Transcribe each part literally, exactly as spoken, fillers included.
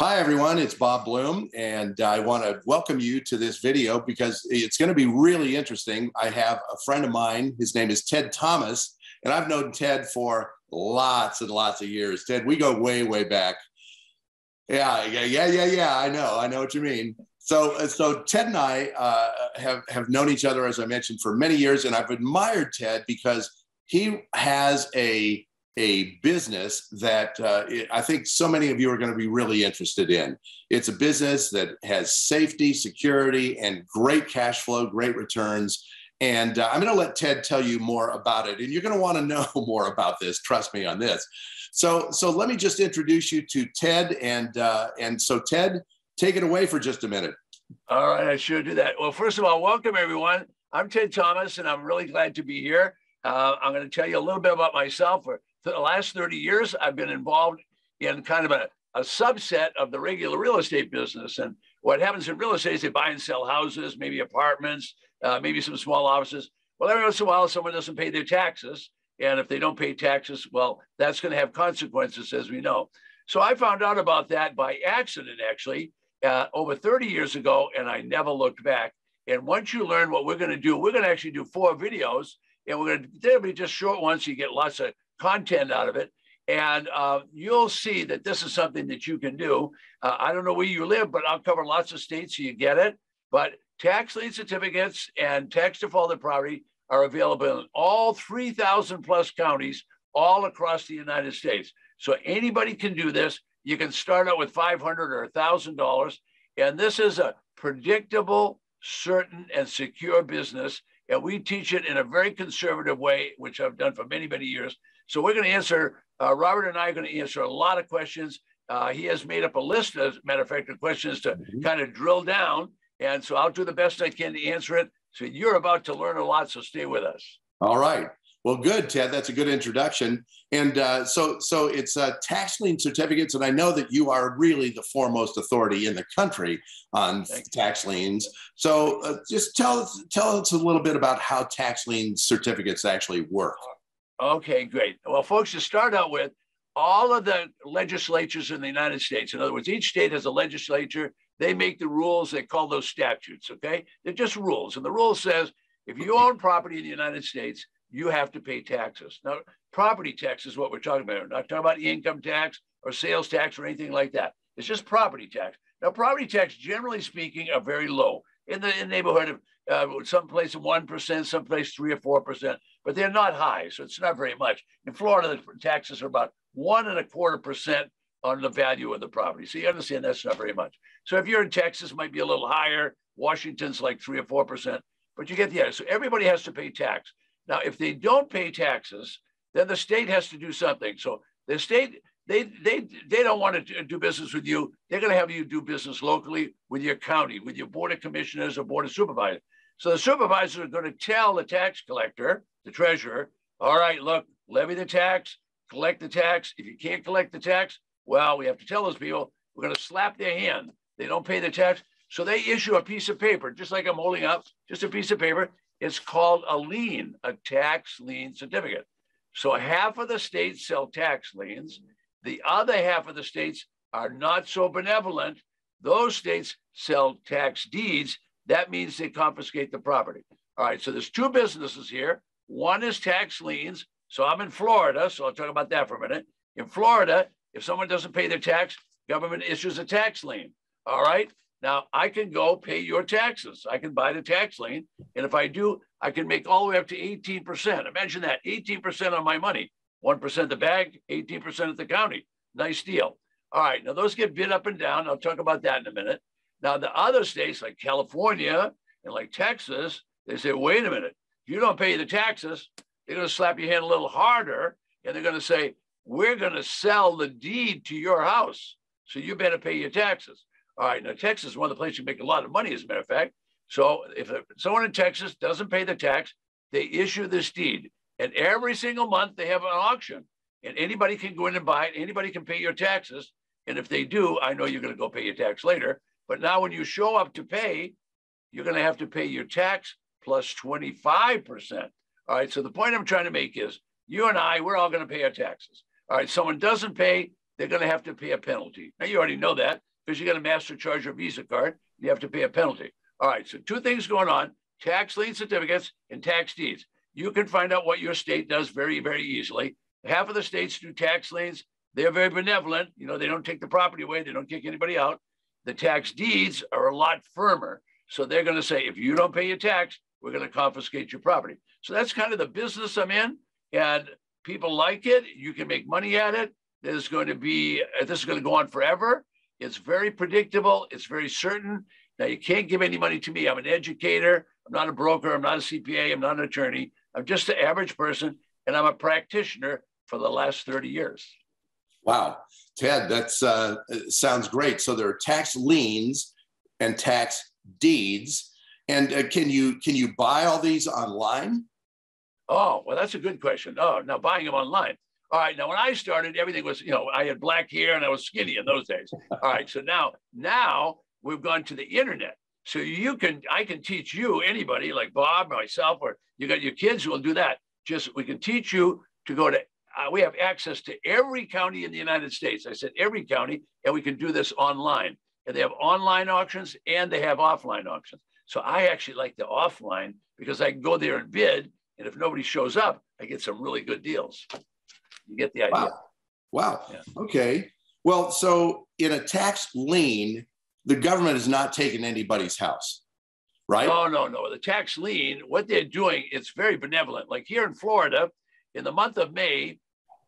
Hi, everyone. It's Bob Bluhm, and I want to welcome you to this video because it's going to be really interesting. I have a friend of mine. His name is Ted Thomas, and I've known Ted for lots and lots of years. Ted, we go way, way back. Yeah, yeah, yeah, yeah, yeah. I know. I know what you mean. So, so Ted and I uh, have, have known each other, as I mentioned, for many years, and I've admired Ted because he has a a business that uh, it, I think so many of you are going to be really interested in. It's a business that has safety, security, and great cash flow, great returns. And uh, I'm going to let Ted tell you more about it. And you're going to want to know more about this. Trust me on this. So, so let me just introduce you to Ted. And, uh, and so Ted, take it away for just a minute. All right, I sure do that. Well, first of all, welcome everyone. I'm Ted Thomas, and I'm really glad to be here. Uh, I'm going to tell you a little bit about myself. For the last thirty years, I've been involved in kind of a, a subset of the regular real estate business. And what happens in real estate is they buy and sell houses, maybe apartments, uh, maybe some small offices. Well, every once in a while, someone doesn't pay their taxes. And if they don't pay taxes, well, that's going to have consequences, as we know. So I found out about that by accident, actually, uh, over thirty years ago, and I never looked back. And once you learn what we're going to do, we're going to actually do four videos, and we're going to, they'll be just short ones. So you get lots of content out of it. And uh, you'll see that this is something that you can do. Uh, I don't know where you live, but I'll cover lots of states so you get it. But tax lien certificates and tax defaulted property are available in all three thousand plus counties all across the United States. So anybody can do this. You can start out with five hundred dollars or one thousand dollars. And this is a predictable, certain, and secure business. And we teach it in a very conservative way, which I've done for many, many years. So we're going to answer, uh, Robert and I are going to answer a lot of questions. Uh, he has made up a list, as a matter of fact, of questions to mm-hmm. kind of drill down. And so I'll do the best I can to answer it. So you're about to learn a lot, so stay with us. All right. Well, good, Ted. That's a good introduction. And uh, so, so it's uh, tax lien certificates, and I know that you are really the foremost authority in the country on tax liens. So uh, just tell, tell us a little bit about how tax lien certificates actually work. Okay, great. Well, folks, to start out with, all of the legislatures in the United States, in other words, each state has a legislature. They make the rules. They call those statutes, okay? They're just rules. And the rule says if you own property in the United States, you have to pay taxes. Now, property tax is what we're talking about. We're not talking about income tax or sales tax or anything like that. It's just property tax. Now, property tax, generally speaking, are very low. In the, in the neighborhood of uh, someplace one percent, someplace three or four percent, but they're not high, so it's not very much. In Florida, the taxes are about one and a quarter percent on the value of the property. So you understand that's not very much. So if you're in Texas, it might be a little higher. Washington's like three or four percent, but you get the idea. So everybody has to pay tax. Now, if they don't pay taxes, then the state has to do something. So the state, they, they, they don't want to do business with you. They're going to have you do business locally with your county, with your board of commissioners or board of supervisors. So the supervisors are going to tell the tax collector, the treasurer, all right, look, levy the tax, collect the tax. If you can't collect the tax, well, we have to tell those people, we're going to slap their hand. They don't pay the tax. So they issue a piece of paper, just like I'm holding up, just a piece of paper. It's called a lien, a tax lien certificate. So half of the states sell tax liens. The other half of the states are not so benevolent. Those states sell tax deeds. That means they confiscate the property. All right, so there's two businesses here. One is tax liens. So I'm in Florida, so I'll talk about that for a minute. In Florida, if someone doesn't pay their tax, government issues a tax lien, all right? Now, I can go pay your taxes. I can buy the tax lien. And if I do, I can make all the way up to eighteen percent. Imagine that, eighteen percent on my money. one percent the bag, eighteen percent at the county. Nice deal. All right, now those get bid up and down. I'll talk about that in a minute. Now, the other states like California and like Texas, they say, wait a minute, if you don't pay the taxes, they're going to slap your hand a little harder. And they're going to say, we're going to sell the deed to your house. So you better pay your taxes. All right, now Texas is one of the places you make a lot of money, as a matter of fact. So if someone in Texas doesn't pay the tax, they issue this deed. And every single month they have an auction. And anybody can go in and buy it. Anybody can pay your taxes. And if they do, I know you're going to go pay your tax later. But now when you show up to pay, you're going to have to pay your tax plus twenty-five percent. All right, so the point I'm trying to make is you and I, we're all going to pay our taxes. All right, someone doesn't pay, they're going to have to pay a penalty. Now, you already know that because you got a MasterCard or Visa card. You have to pay a penalty. All right, so two things going on, tax lien certificates and tax deeds. You can find out what your state does very, very easily. Half of the states do tax liens. They're very benevolent. You know, they don't take the property away. They don't kick anybody out. The tax deeds are a lot firmer. So they're going to say, if you don't pay your tax, we're going to confiscate your property. So that's kind of the business I'm in. And people like it. You can make money at it. There's going to be, this is going to go on forever. It's very predictable. It's very certain. Now, you can't give any money to me. I'm an educator. I'm not a broker. I'm not a C P A. I'm not an attorney. I'm just an average person. And I'm a practitioner for the last thirty years. Wow. Ted, that uh, sounds great. So there are tax liens and tax deeds. And uh, can you can you buy all these online? Oh, well, that's a good question. Oh, now buying them online. All right. Now, when I started, everything was, you know, I had black hair and I was skinny in those days. All right. So now, now we've gone to the internet. So you can, I can teach you, anybody like Bob, myself, or you got your kids who will do that. Just, we can teach you to go to, uh, we have access to every county in the United States. I said every county, and we can do this online. And they have online auctions and they have offline auctions. So I actually like the offline because I can go there and bid. And if nobody shows up, I get some really good deals. You get the idea. Wow. Wow. Yeah. Okay. Well, so in a tax lien, the government is not taking anybody's house, right? No, no, no. The tax lien, what they're doing, it's very benevolent. Like here in Florida, in the month of May,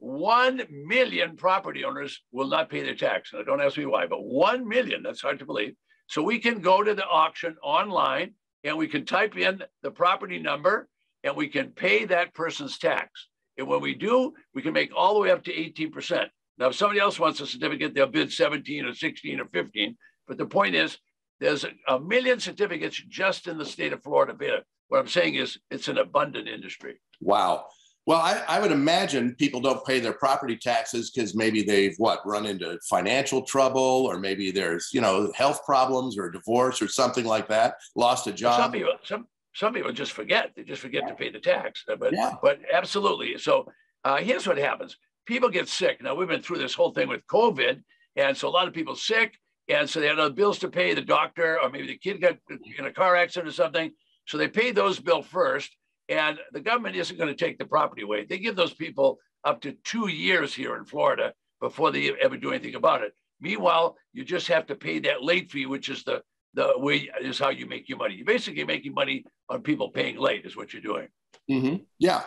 one million property owners will not pay their tax. Now, don't ask me why, but one million, that's hard to believe. So we can go to the auction online and we can type in the property number and we can pay that person's tax. And when we do, we can make all the way up to eighteen percent. Now, if somebody else wants a certificate, they'll bid seventeen or sixteen or fifteen. But the point is, there's a, a million certificates just in the state of Florida. What I'm saying is it's an abundant industry. Wow. Well, I, I would imagine people don't pay their property taxes because maybe they've, what, run into financial trouble, or maybe there's, you know, health problems or divorce or something like that, lost a job. Some people, some, Some people just forget. They just forget to pay the tax. But, yeah. but absolutely. So uh, here's what happens. People get sick. Now, we've been through this whole thing with COVID. And so a lot of people sick. And so they had other bills to pay, the doctor, or maybe the kid got in a car accident or something. So they pay those bills first. And the government isn't going to take the property away. They give those people up to two years here in Florida before they ever do anything about it. Meanwhile, you just have to pay that late fee, which is the The way is how you make your money. You're basically making money on people paying late is what you're doing. Mm-hmm. Yeah.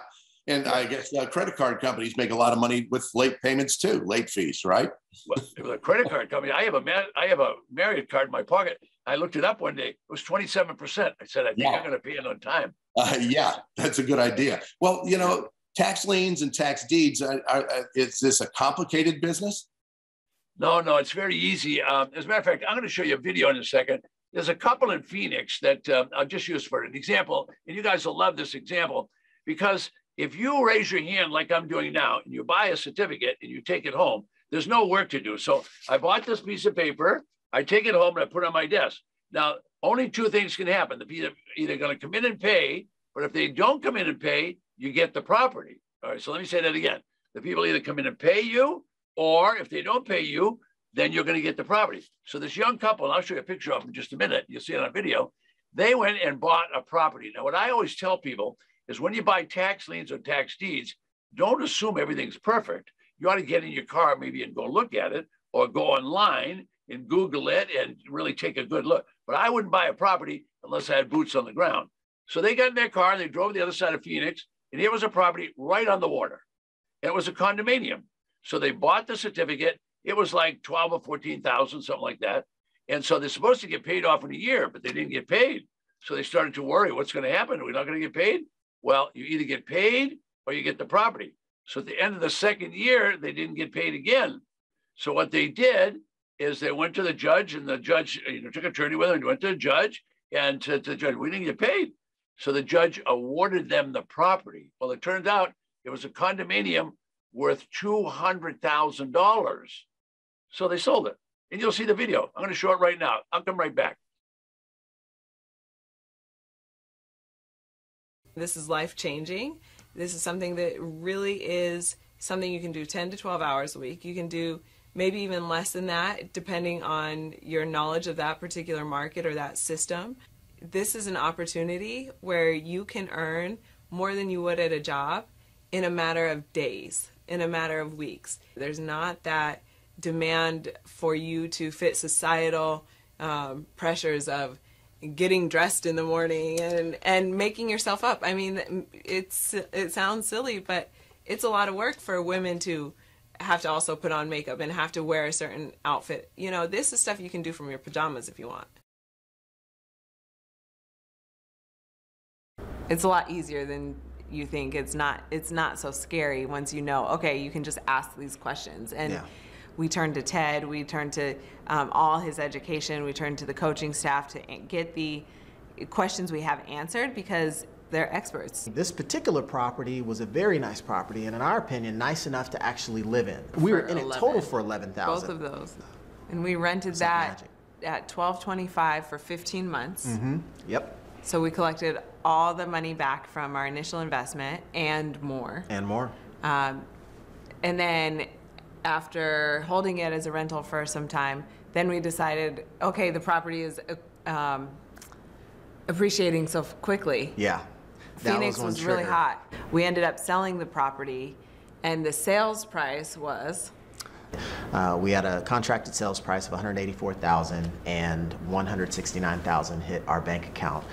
And I guess uh, credit card companies make a lot of money with late payments too, late fees, right? Well, a credit card company, I have a I have a Marriott card in my pocket. I looked it up one day. It was twenty-seven percent. I said, I think yeah. I'm going to pay it on time. Uh, yeah, that's a good idea. Well, you know, tax liens and tax deeds, are, are, is this a complicated business? No, no, it's very easy. Um, as a matter of fact, I'm going to show you a video in a second. There's a couple in Phoenix that um, I'll just use for an example. And you guys will love this example, because if you raise your hand like I'm doing now and you buy a certificate and you take it home, there's no work to do. So I bought this piece of paper. I take it home and I put it on my desk. Now, only two things can happen. The people are either going to come in and pay, but if they don't come in and pay, you get the property. All right, so let me say that again. The people either come in and pay you, or if they don't pay you, then you're going to get the property. So this young couple, and I'll show you a picture of them in just a minute. You'll see it on video. They went and bought a property. Now, what I always tell people is when you buy tax liens or tax deeds, don't assume everything's perfect. You ought to get in your car maybe and go look at it, or go online and Google it and really take a good look. But I wouldn't buy a property unless I had boots on the ground. So they got in their car, they drove to the other side of Phoenix, and here was a property right on the water. It was a condominium. So they bought the certificate. It was like twelve or fourteen thousand, something like that. And so they're supposed to get paid off in a year, but they didn't get paid. So they started to worry, what's going to happen? Are we not going to get paid? Well, you either get paid or you get the property. So at the end of the second year, they didn't get paid again. So what they did is they went to the judge, and the judge, you know, took an attorney with them and went to the judge and to, to the judge, we didn't get paid. So the judge awarded them the property. Well, it turned out it was a condominium worth two hundred thousand dollars. So they sold it. And you'll see the video. I'm going to show it right now. I'll come right back. This is life-changing. This is something that really is something you can do ten to twelve hours a week. You can do maybe even less than that, depending on your knowledge of that particular market or that system. This is an opportunity where you can earn more than you would at a job in a matter of days, in a matter of weeks. There's not that demand for you to fit societal um, pressures of getting dressed in the morning and, and making yourself up. I mean, it's it sounds silly, but it's a lot of work for women to have to also put on makeup and have to wear a certain outfit. You know, this is stuff you can do from your pajamas if you want. It's a lot easier than you think. It's not it's not so scary once you know, okay, you can just ask these questions. And yeah. We turned to Ted, we turned to um, all his education, we turned to the coaching staff to get the questions we have answered because they're experts. This particular property was a very nice property, and in our opinion, nice enough to actually live in. We were in it total for eleven thousand. Both of those. And we rented that at twelve twenty-five for fifteen months. Mm-hmm. Yep. So we collected all the money back from our initial investment and more. And more. Um, and then after holding it as a rental for some time, then we decided, okay, the property is um, appreciating so quickly. Yeah. Phoenix was, was really hot. We ended up selling the property, and the sales price was? Uh, we had a contracted sales price of one hundred eighty-four thousand dollars, and one hundred sixty-nine thousand dollars hit our bank account.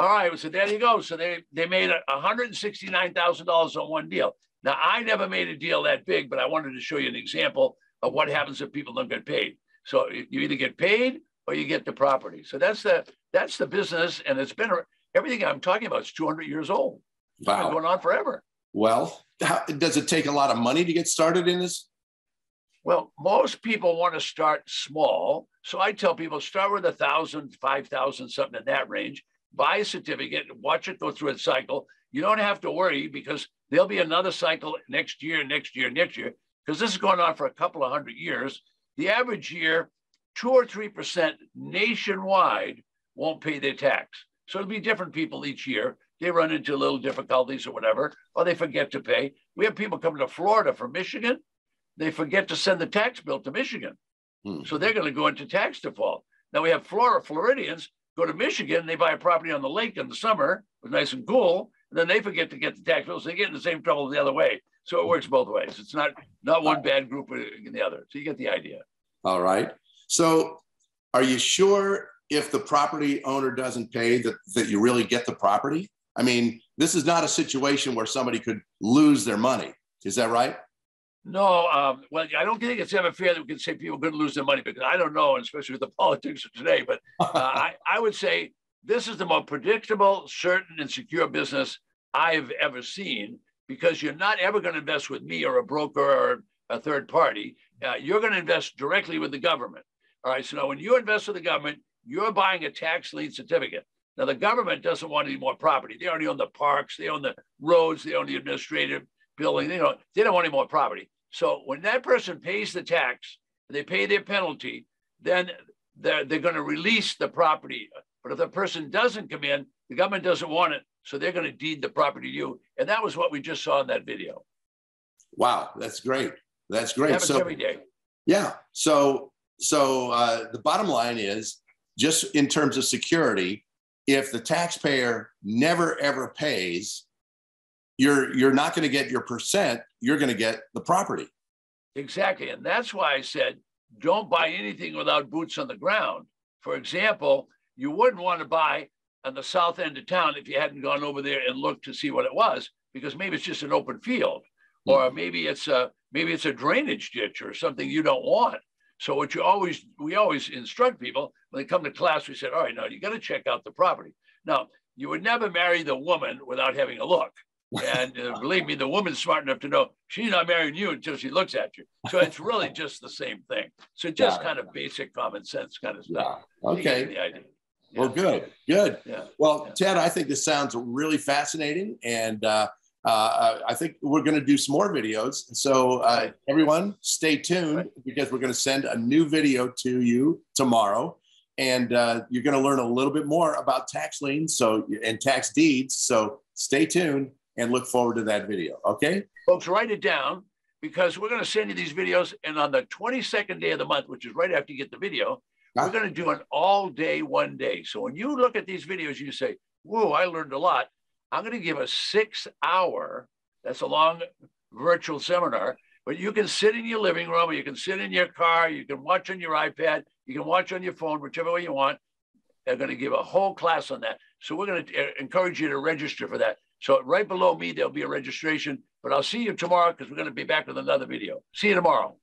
All right, so there you go. So they, they made one hundred sixty-nine thousand dollars on one deal. Now, I never made a deal that big, but I wanted to show you an example of what happens if people don't get paid. So you either get paid or you get the property. So that's the, that's the business, and it's been, everything I'm talking about is two hundred years old. It's wow. been going on forever. Well, how, does it take a lot of money to get started in this? Well, most people want to start small. So I tell people, start with one thousand dollars, five thousand dollars, something in that range. Buy a certificate, watch it go through its cycle. You don't have to worry because there'll be another cycle next year, next year, next year, because this is going on for a couple of hundred years. The average year, two or three percent nationwide won't pay their tax. So it'll be different people each year. They run into little difficulties or whatever, or they forget to pay. We have people coming to Florida from Michigan. They forget to send the tax bill to Michigan. Hmm. So they're going to go into tax default. Now we have Florida Floridians go to Michigan, and they buy a property on the lake in the summer, it was nice and cool, and then they forget to get the tax bills. They get in the same trouble the other way. So it works both ways. It's not, not one bad group in the other. So you get the idea. All right. So are you sure if the property owner doesn't pay that, that you really get the property? I mean, this is not a situation where somebody could lose their money. Is that right? No, um, well, I don't think it's ever fair that we can say people could lose their money because I don't know, especially with the politics of today, but uh, I, I would say this is the most predictable, certain, and secure business I've ever seen because you're not ever going to invest with me or a broker or a third party. Uh, you're going to invest directly with the government. All right, so now when you invest with the government, you're buying a tax lien certificate. Now, the government doesn't want any more property. They already own the parks, they own the roads, they own the administrative building. They don't, they don't want any more property. So when that person pays the tax, they pay their penalty, then they're, they're going to release the property. But if the person doesn't come in, the government doesn't want it. So they're going to deed the property to you. And that was what we just saw in that video. Wow, that's great. That's great. It happens so, every day. Yeah. So, so uh, the bottom line is, just in terms of security, if the taxpayer never, ever pays, You're, you're not going to get your percent, you're going to get the property. Exactly. And that's why I said, don't buy anything without boots on the ground. For example, you wouldn't want to buy on the south end of town if you hadn't gone over there and looked to see what it was, because maybe it's just an open field, or maybe it's a, maybe it's a drainage ditch or something you don't want. So what you always, we always instruct people when they come to class, we said, all right, now you got to check out the property. Now, you would never marry the woman without having a look. And uh, believe me, the woman's smart enough to know she's not marrying you until she looks at you. So it's really just the same thing. So just yeah. kind of basic common sense kind of stuff. Yeah. Okay. The idea. Yeah. Well, good, good. Yeah. Well, yeah. Ted, I think this sounds really fascinating. And uh, uh, I think we're going to do some more videos. So uh, right. everyone stay tuned right. because we're going to send a new video to you tomorrow. And uh, you're going to learn a little bit more about tax liens so, and tax deeds. So stay tuned and look forward to that video. Okay? Folks, write it down, because we're going to send you these videos. And on the twenty-second day of the month, which is right after you get the video, we're going to do an all day, one day. So when you look at these videos, you say, whoa, I learned a lot. I'm going to give a six hour, that's a long virtual seminar, but you can sit in your living room, or you can sit in your car, you can watch on your iPad, you can watch on your phone, whichever way you want. They're going to give a whole class on that. So we're going to encourage you to register for that. So right below me, there'll be a registration, but I'll see you tomorrow, because we're going to be back with another video. See you tomorrow.